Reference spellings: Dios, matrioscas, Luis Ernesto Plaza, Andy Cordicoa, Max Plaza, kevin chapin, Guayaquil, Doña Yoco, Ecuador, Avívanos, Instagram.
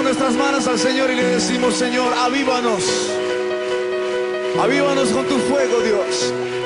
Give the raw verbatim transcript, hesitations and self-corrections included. Levantamos nuestras manos al Señor y le decimos: Señor, avívanos. Avívanos con tu fuego, Dios.